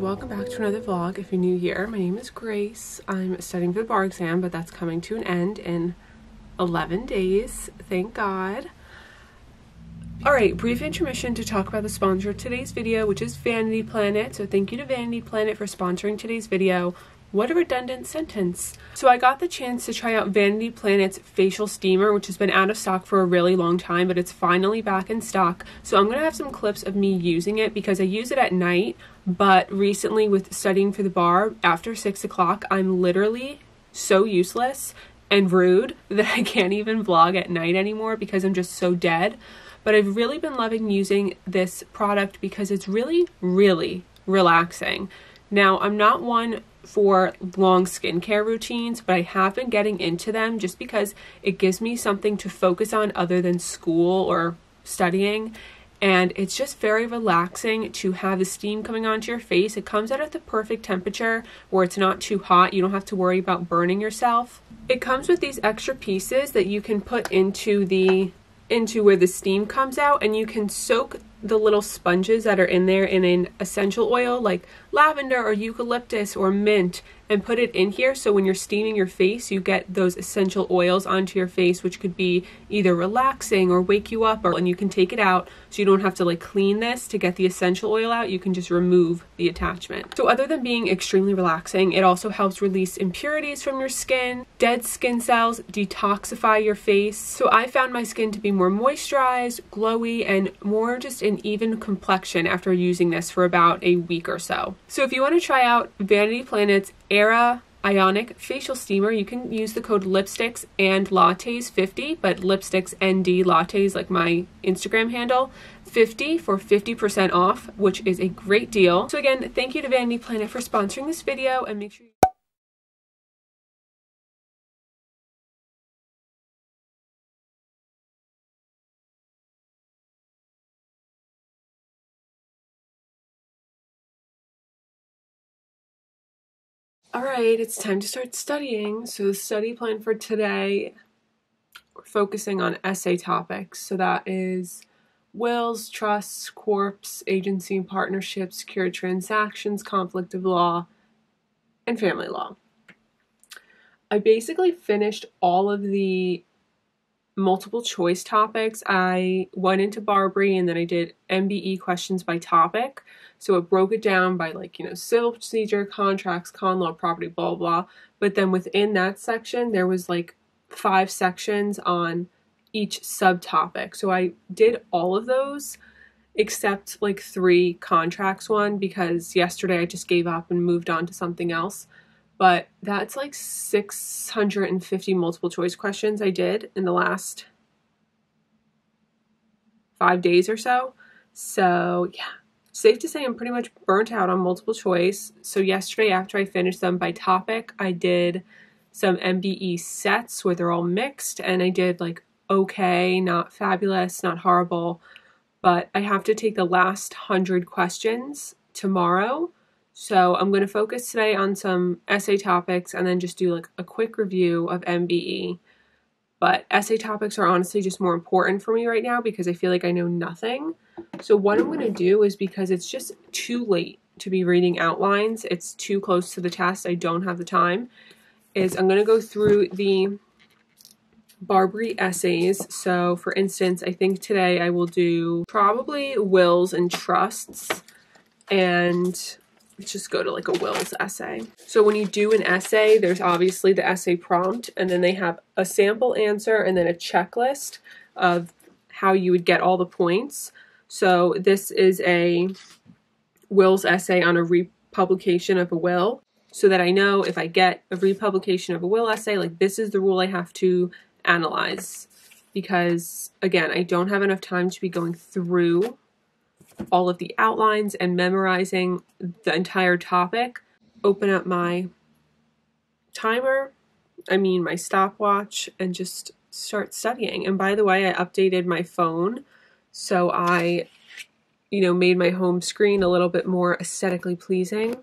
Welcome back to another vlog. If you're new here, my name is Grace. I'm studying for the bar exam, but that's coming to an end in 11 days. Thank God. All right, brief intermission to talk about the sponsor of today's video, which is Vanity Planet. So thank you to Vanity Planet for sponsoring today's video. What a redundant sentence. So I got the chance to try out Vanity Planet's facial steamer, which has been out of stock for a really long time, but it's finally back in stock. So I'm gonna have some clips of me using it because I use it at night, but recently with studying for the bar after 6 o'clock, I'm literally so useless and rude that I can't even vlog at night anymore because I'm just so dead. But I've really been loving using this product because it's really, really relaxing. Now, I'm not one for long skincare routines, but I have been getting into them just because it gives me something to focus on other than school or studying, and it's just very relaxing to have the steam coming onto your face. It comes out at the perfect temperature where it's not too hot. You don't have to worry about burning yourself. It comes with these extra pieces that you can put into where the steam comes out, and you can soak the little sponges that are in there in an essential oil like lavender or eucalyptus or mint and put it in here, so when you're steaming your face you get those essential oils onto your face, which could be either relaxing or wake you up, and you can take it out so you don't have to like clean this to get the essential oil out. You can just remove the attachment. So other than being extremely relaxing, it also helps release impurities from your skin, dead skin cells, detoxify your face. So I found my skin to be more moisturized, glowy, and more just an even complexion after using this for about a week or so. So if you want to try out Vanity Planet's Era Ionic Facial Steamer, you can use the code Lipsticks and Lattes 50, but Lipsticks ND Lattes, like my Instagram handle, 50 for 50% off, which is a great deal. So again, thank you to Vanity Planet for sponsoring this video, and make sure you Alright, it's time to start studying. So the study plan for today, we're focusing on essay topics. So that is wills, trusts, corps, agency and partnerships, secured transactions, conflict of law, and family law. I basically finished all of the multiple choice topics. I went into Barbri and then I did MBE questions by topic. So it broke it down by like, you know, civil procedure, contracts, con law, property, blah, blah. But then within that section, there was like 5 sections on each subtopic. So I did all of those except like 3 contracts one, because yesterday I just gave up and moved on to something else. But that's like 650 multiple choice questions I did in the last 5 days or so. So yeah, safe to say I'm pretty much burnt out on multiple choice. So yesterday after I finished them by topic, I did some MBE sets where they're all mixed, and I did like okay, not fabulous, not horrible, but I have to take the last 100 questions tomorrow. So I'm going to focus today on some essay topics and then just do like a quick review of MBE. But essay topics are honestly just more important for me right now because I feel like I know nothing. So what I'm going to do is, because it's just too late to be reading outlines, it's too close to the test, I don't have the time, is I'm going to go through the Barbri essays. So for instance, I think today I will do probably wills and trusts and Let's just go to like a Will's essay. So when you do an essay, there's obviously the essay prompt, and then they have a sample answer and then a checklist of how you would get all the points. So this is a Will's essay on a republication of a will, so that I know if I get a republication of a will essay, like this is the rule I have to analyze, because again, I don't have enough time to be going through all of the outlines and memorizing the entire topic. Open up my timer, I mean my stopwatch, and just start studying. And by the way, I updated my phone, so I, you know, made my home screen a little bit more aesthetically pleasing.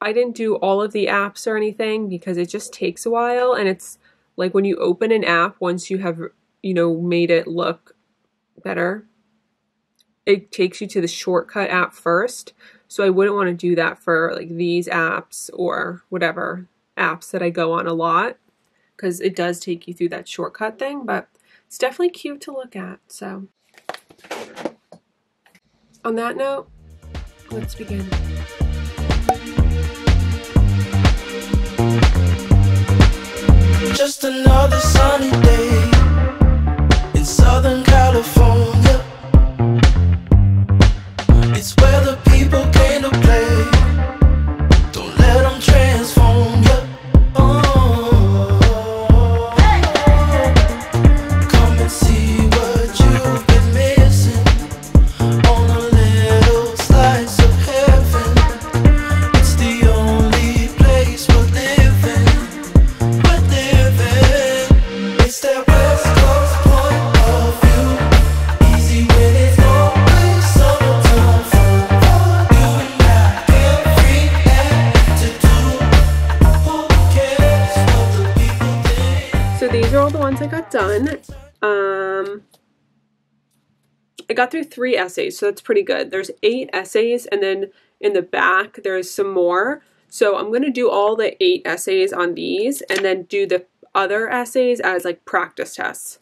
I didn't do all of the apps or anything because it just takes a while, and it's like when you open an app, once you have, you know, made it look better, it takes you to the shortcut app first. So I wouldn't want to do that for like these apps or whatever apps that I go on a lot, because it does take you through that shortcut thing, but it's definitely cute to look at. So on that note, let's begin. Just another sunny day in Southern California. It's where the people came to play. Don't let them transform you. Oh, come and see what you've been missing on a little slice of heaven. It's the only place we're living. We're living. It's that West Coast point of view. Easy when it's over. Summertime fun for you and I. Every act to do. Who cares what the people think? So these are all the ones I got done. I got through 3 essays, so that's pretty good. There's 8 essays, and then in the back there's some more. So I'm gonna do all the 8 essays on these, and then do the other essays as like practice tests.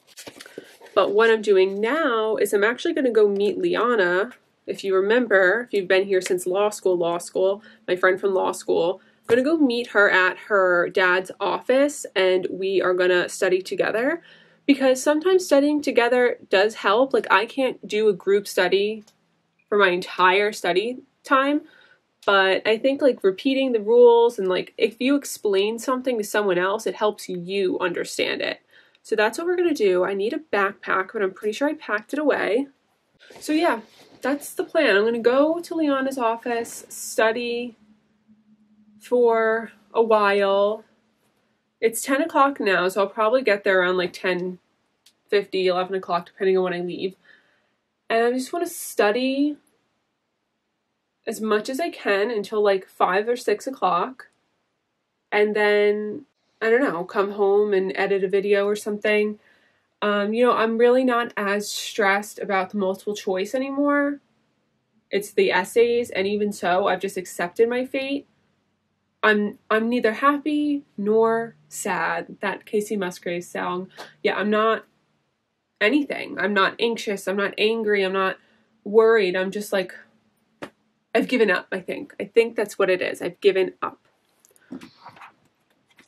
But what I'm doing now is I'm actually gonna go meet Liana. If you remember, if you've been here since law school, my friend from law school, I'm gonna go meet her at her dad's office, and we are gonna study together. Because sometimes studying together does help. Like, I can't do a group study for my entire study time, but I think like repeating the rules and like if you explain something to someone else, it helps you understand it. So that's what we're gonna do. I need a backpack, but I'm pretty sure I packed it away. So yeah, that's the plan. I'm gonna go to Liana's office, study for a while. It's 10 o'clock now, so I'll probably get there around like 10:50, 11 o'clock, depending on when I leave. And I just want to study as much as I can until like 5 or 6 o'clock. And then, I don't know, come home and edit a video or something. You know, I'm really not as stressed about the multiple choice anymore. It's the essays, and even so, I've just accepted my fate. I'm neither happy nor sad. That Kacey Musgraves song. Yeah, I'm not anything. I'm not anxious. I'm not angry. I'm not worried. I'm just like, I've given up, I think. I think that's what it is. I've given up.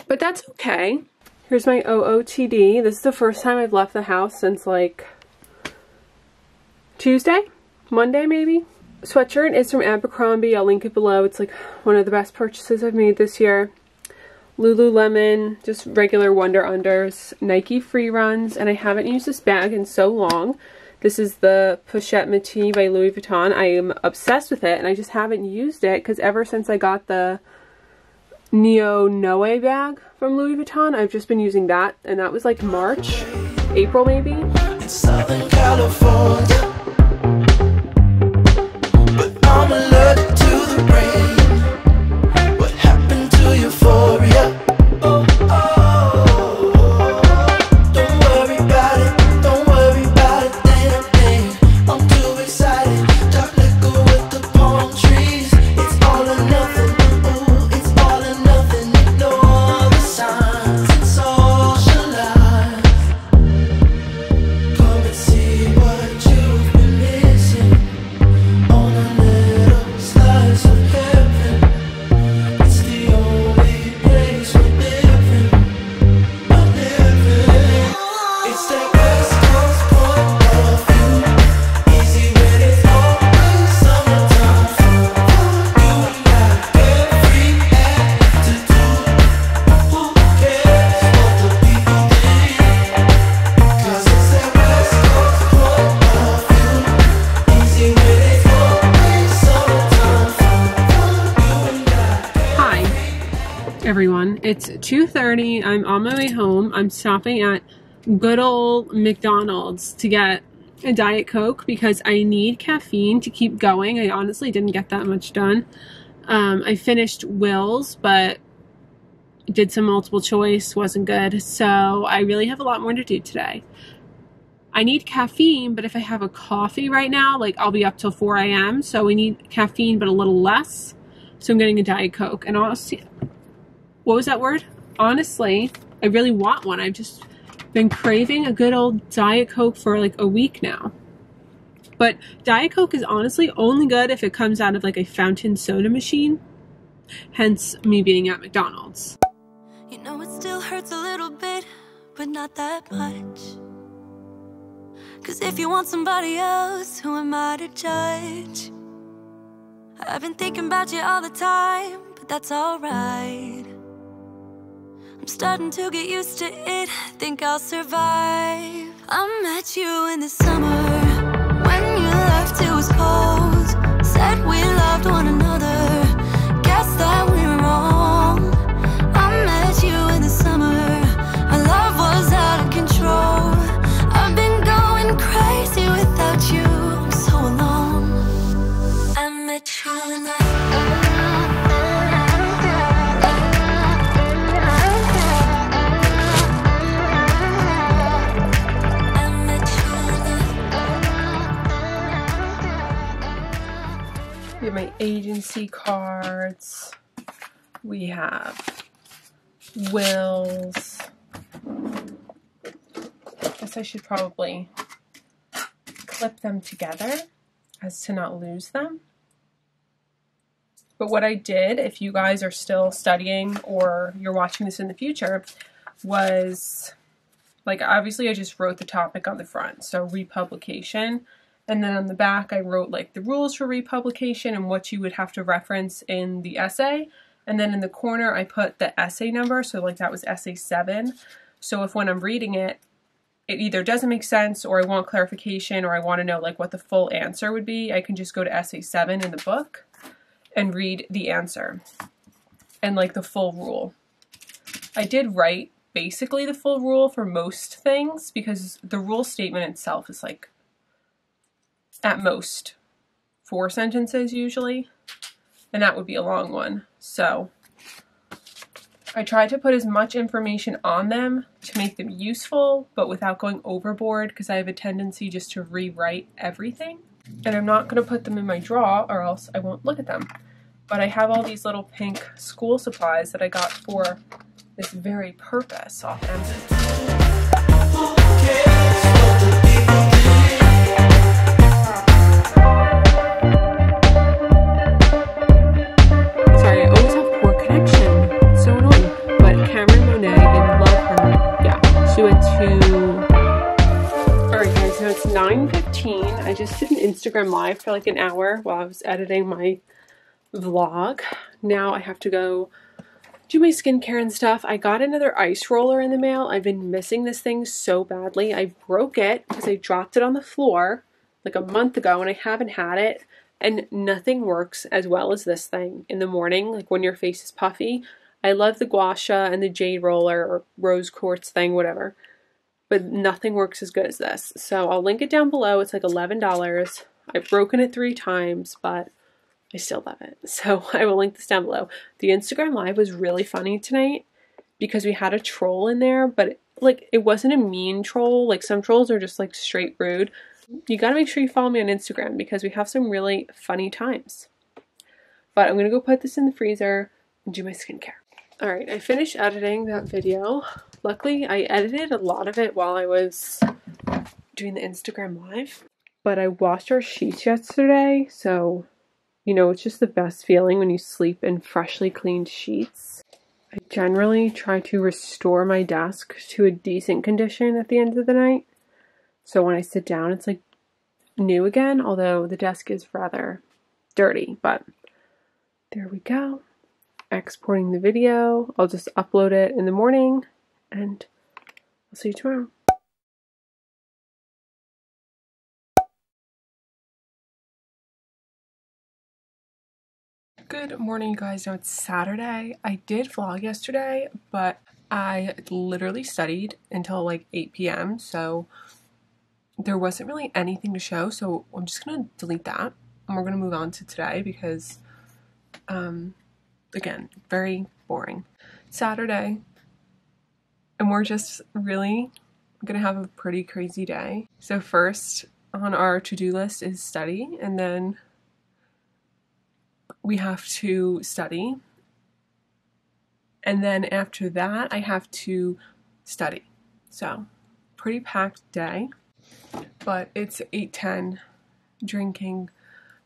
But that's okay. Here's my OOTD. This is the first time I've left the house since like Tuesday? Monday maybe? Sweatshirt is from Abercrombie. I'll link it below. It's like one of the best purchases I've made this year. Lululemon, just regular Wonder Unders, Nike free runs, and I haven't used this bag in so long. This is the Pochette Métier by Louis Vuitton. I am obsessed with it, and I just haven't used it because ever since I got the Neo Noe bag from Louis Vuitton, I've just been using that, and that was like March, April maybe. In Southern California. I'm allergic to the rain. What happened to euphoria? Oh, oh, oh. Don't worry about it. Don't worry about a damn thing. I'm too excited. Dark liquor with the palm trees. It's all or nothing. Ooh, it's all or nothing. Ignore the signs. It's all your life. Come and see what you everyone. It's 2:30. I'm on my way home. I'm stopping at good old McDonald's to get a Diet Coke because I need caffeine to keep going. I honestly didn't get that much done. I finished Will's, but did some multiple choice, wasn't good. So I really have a lot more to do today. I need caffeine, but if I have a coffee right now, like I'll be up till 4 a.m. So we need caffeine, but a little less. So I'm getting a Diet Coke. And honestly, what was that word? Honestly, I really want one. I've just been craving a good old Diet Coke for like a week now. But Diet Coke is honestly only good if it comes out of like a fountain soda machine. Hence me being at McDonald's. You know, it still hurts a little bit, but not that much. Cause if you want somebody else, who am I to judge? I've been thinking about you all the time, but that's alright. I'm starting to get used to it, think I'll survive. I met you in the summer, when you left it was cold. Said we loved one another, guess that we were wrong. I met you in the summer, our love was out of control. I've been going crazy without you, I'm so alone. I met you in the my agency cards. We have Will's. I guess I should probably clip them together as to not lose them. But what I did, if you guys are still studying or you're watching this in the future, was like obviously I just wrote the topic on the front, so republication. And then on the back, I wrote like the rules for republication and what you would have to reference in the essay. And then in the corner, I put the essay number. So like that was essay 7. So if when I'm reading it, it either doesn't make sense or I want clarification or I want to know like what the full answer would be, I can just go to essay 7 in the book and read the answer and like the full rule. I did write basically the full rule for most things because the rule statement itself is like at most 4 sentences usually, and that would be a long one. So I tried to put as much information on them to make them useful, but without going overboard because I have a tendency just to rewrite everything. And I'm not going to put them in my drawer or else I won't look at them. But I have all these little pink school supplies that I got for this very purpose off Amazon. It's 9:15. I just did an Instagram live for like an hour while I was editing my vlog. Now I have to go do my skincare and stuff. I got another ice roller in the mail. I've been missing this thing so badly. I broke it because I dropped it on the floor like a month ago and I haven't had it. And nothing works as well as this thing in the morning, like when your face is puffy. I love the gua sha and the jade roller or rose quartz thing, whatever. But nothing works as good as this. So I'll link it down below. It's like $11. I've broken it 3 times, but I still love it. So I will link this down below. The Instagram live was really funny tonight because we had a troll in there, but it wasn't a mean troll. Like some trolls are just like straight rude. You gotta make sure you follow me on Instagram because we have some really funny times. But I'm gonna go put this in the freezer and do my skincare. Alright, I finished editing that video. Luckily, I edited a lot of it while I was doing the Instagram live. But I washed our sheets yesterday, so, you know, it's just the best feeling when you sleep in freshly cleaned sheets. I generally try to restore my desk to a decent condition at the end of the night. So when I sit down, it's like new again, although the desk is rather dirty. But there we go. Exporting the video. I'll just upload it in the morning and I'll see you tomorrow. Good morning, guys. Now it's Saturday. I did vlog yesterday, but I literally studied until like 8 p.m. so there wasn't really anything to show, so I'm just gonna delete that and we're gonna move on to today because again, very boring Saturday, and we're just really gonna have a pretty crazy day. So first on our to-do list is study, and then we have to study, and then after that I have to study. So pretty packed day, but it's 8:10, drinking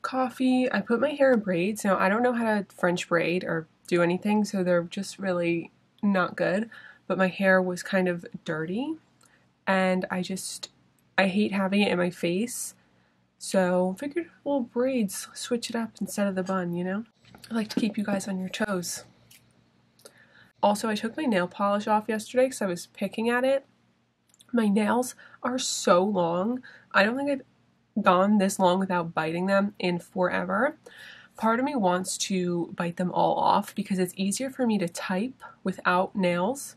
coffee. I put my hair in braids. Now I don't know how to French braid or do anything, so they're just really not good, but my hair was kind of dirty and I hate having it in my face. So figured, well, braids, switch it up instead of the bun, you know? I like to keep you guys on your toes. Also, I took my nail polish off yesterday because I was picking at it. My nails are so long. I don't think I've gone this long without biting them in forever. Part of me wants to bite them all off because it's easier for me to type without nails.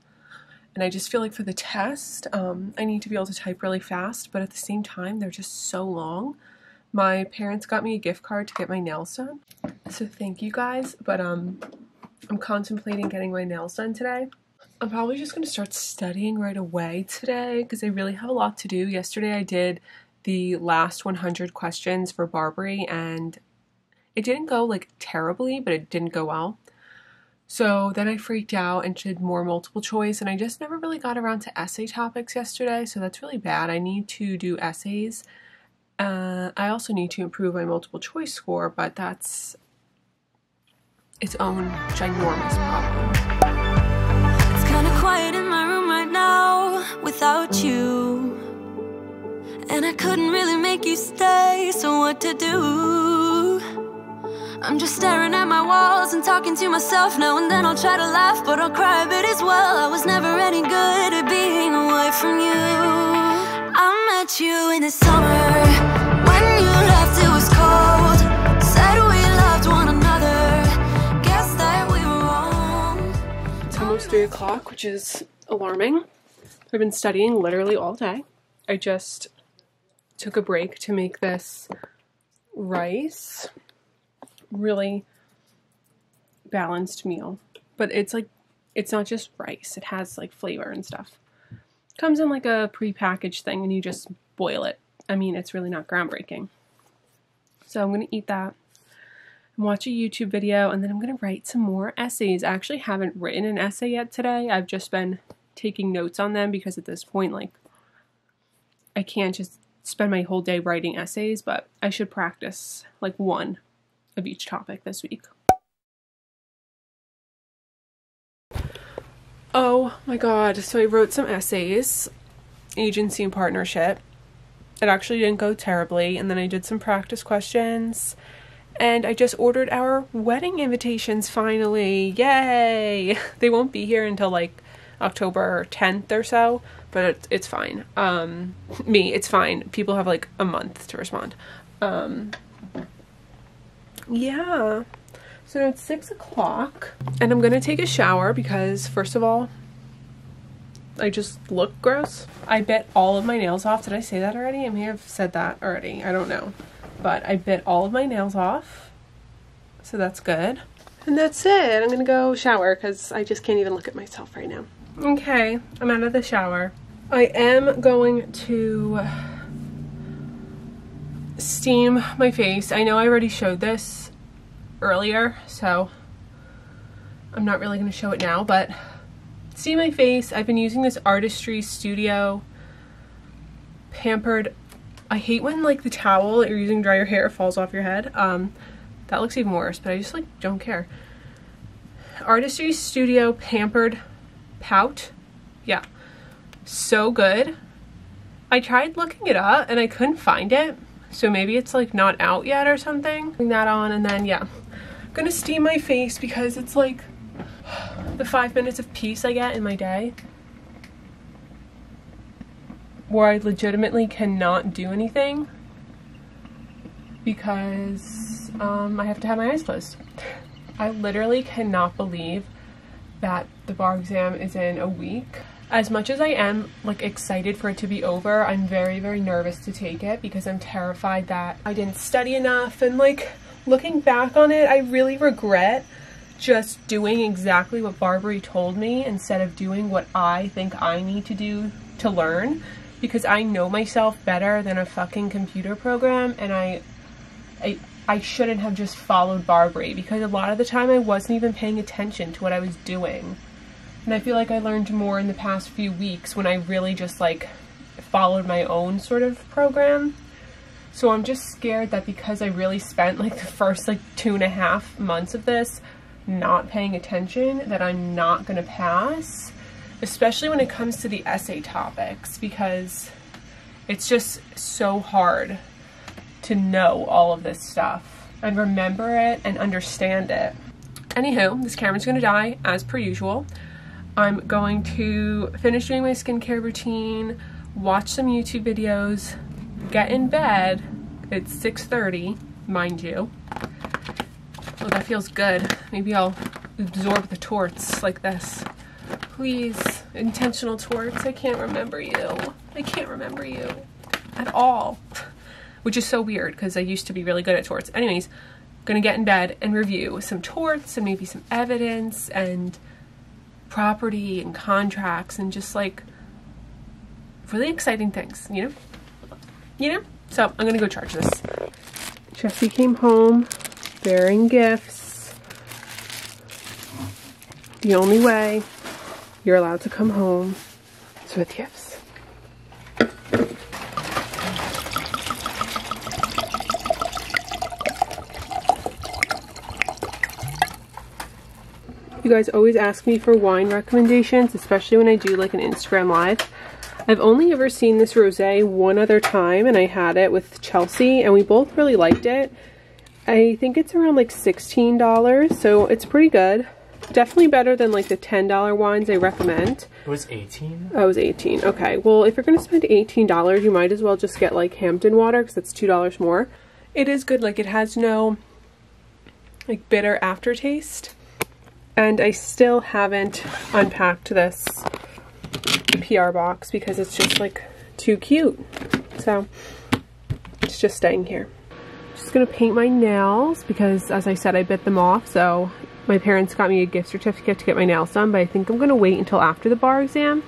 And I just feel like for the test, I need to be able to type really fast, but at the same time, they're just so long. My parents got me a gift card to get my nails done, so thank you guys, but I'm contemplating getting my nails done today. I'm probably just going to start studying right away today because I really have a lot to do. Yesterday I did the last 100 questions for Barbri, and it didn't go like terribly, but it didn't go well. So then I freaked out and did more multiple choice, and I just never really got around to essay topics yesterday, so that's really bad. I need to do essays. I also need to improve my multiple choice score, but that's its own ginormous problem. It's kind of quiet in my room right now without you, and I couldn't really make you stay, so what to do? I'm just staring at my walls and talking to myself now and then. I'll try to laugh, but I'll cry a bit as well. I was never any good at being away from you. I met you in the summer. When you left, it was cold. Said we loved one another. Guess that we were wrong. It's almost 3 o'clock, which is alarming. I've been studying literally all day. I just took a break to make this rice. Really balanced meal, but it's like, it's not just rice, it has like flavor and stuff. Comes in like a pre-packaged thing and you just boil it. I mean, it's really not groundbreaking. So I'm gonna eat that and watch a YouTube video, and then I'm gonna write some more essays. I actually haven't written an essay yet today. I've just been taking notes on them because at this point, like, I can't just spend my whole day writing essays, but I should practice like one of each topic this week. Oh my god, so I wrote some essays, agency and partnership. It actually didn't go terribly, and then I did some practice questions, and I just ordered our wedding invitations finally. Yay! They won't be here until like October 10th or so, but it's fine. It's fine. People have like a month to respond. Yeah, so it's 6 o'clock and I'm gonna take a shower because first of all, I just look gross. I bit all of my nails off. Did I say that already? I may have said that already, I don't know, but I bit all of my nails off, so that's good. And that's it. I'm gonna go shower because I just can't even look at myself right now. Okay, I'm out of the shower. I am going to steam my face. I know I already showed this earlier, so I'm not really going to show it now, but steam my face. I've been using this Artistry Studio Pampered. I hate when like the towel that you're using to dry your hair falls off your head. That looks even worse, but I just like don't care. Artistry Studio Pampered Pout. Yeah, so good. I tried looking it up and I couldn't find it. So maybe it's like not out yet or something. Putting that on, and then yeah, I'm gonna steam my face because it's like the 5 minutes of peace I get in my day where I legitimately cannot do anything. because I have to have my eyes closed. I literally cannot believe that the bar exam is in a week. As much as I am like excited for it to be over, I'm very, very nervous to take it because I'm terrified that I didn't study enough, and like looking back on it, I really regret just doing exactly what Barbri told me instead of doing what I think I need to do to learn, because I know myself better than a fucking computer program, and I shouldn't have just followed Barbri, because a lot of the time I wasn't even paying attention to what I was doing. And I feel like I learned more in the past few weeks when I really just like followed my own sort of program. So I'm just scared that because I really spent like the first like 2.5 months of this not paying attention, that I'm not gonna pass, especially when it comes to the essay topics, because it's just so hard to know all of this stuff and remember it and understand it. Anywho, this camera's gonna die as per usual. I'm going to finish doing my skincare routine, watch some YouTube videos, get in bed. It's 6:30, mind you. Oh, that feels good. Maybe I'll absorb the torts like this. Please, intentional torts. I can't remember you. I can't remember you at all. Which is so weird because I used to be really good at torts. Anyways, gonna get in bed and review some torts and maybe some evidence and property and contracts and just like really exciting things, you know? You know? So I'm gonna go charge this. Jesse came home bearing gifts. The only way you're allowed to come home is with gifts. You guys always ask me for wine recommendations, especially when I do like an Instagram live. I've only ever seen this rosé one other time, and I had it with Chelsea and we both really liked it. I think it's around like $16, so it's pretty good. Definitely better than like the $10 wines I recommend. It was 18? Oh, it was 18. Okay, well if you're gonna spend $18, you might as well just get like Hampton water because that's $2 more. It is good, like it has no like bitter aftertaste. And I still haven't unpacked this PR box because it's just like too cute. So it's just staying here. I'm just gonna paint my nails because as I said, I bit them off. So my parents got me a gift certificate to get my nails done, but I think I'm gonna wait until after the bar exam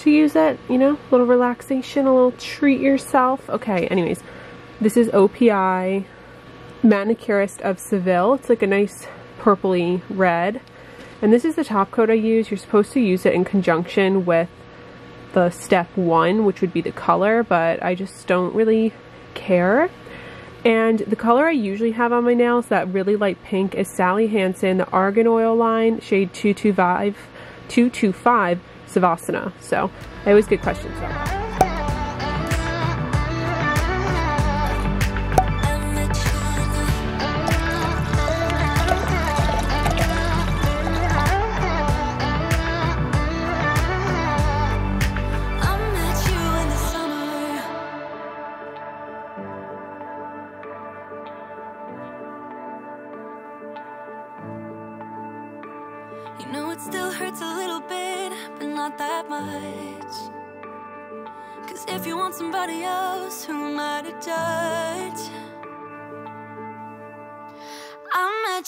to use it. You know, a little relaxation, a little treat yourself. Okay, anyways, this is OPI, Manicurist of Seville. It's like a nice purpley red, and this is the top coat I use. You're supposed to use it in conjunction with the step one, which would be the color, but I just don't really care. And the color I usually have on my nails, that really light pink, is Sally Hansen, the Argan Oil line, shade 225 Savasana. So I always get questions about that.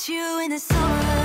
You in the summer.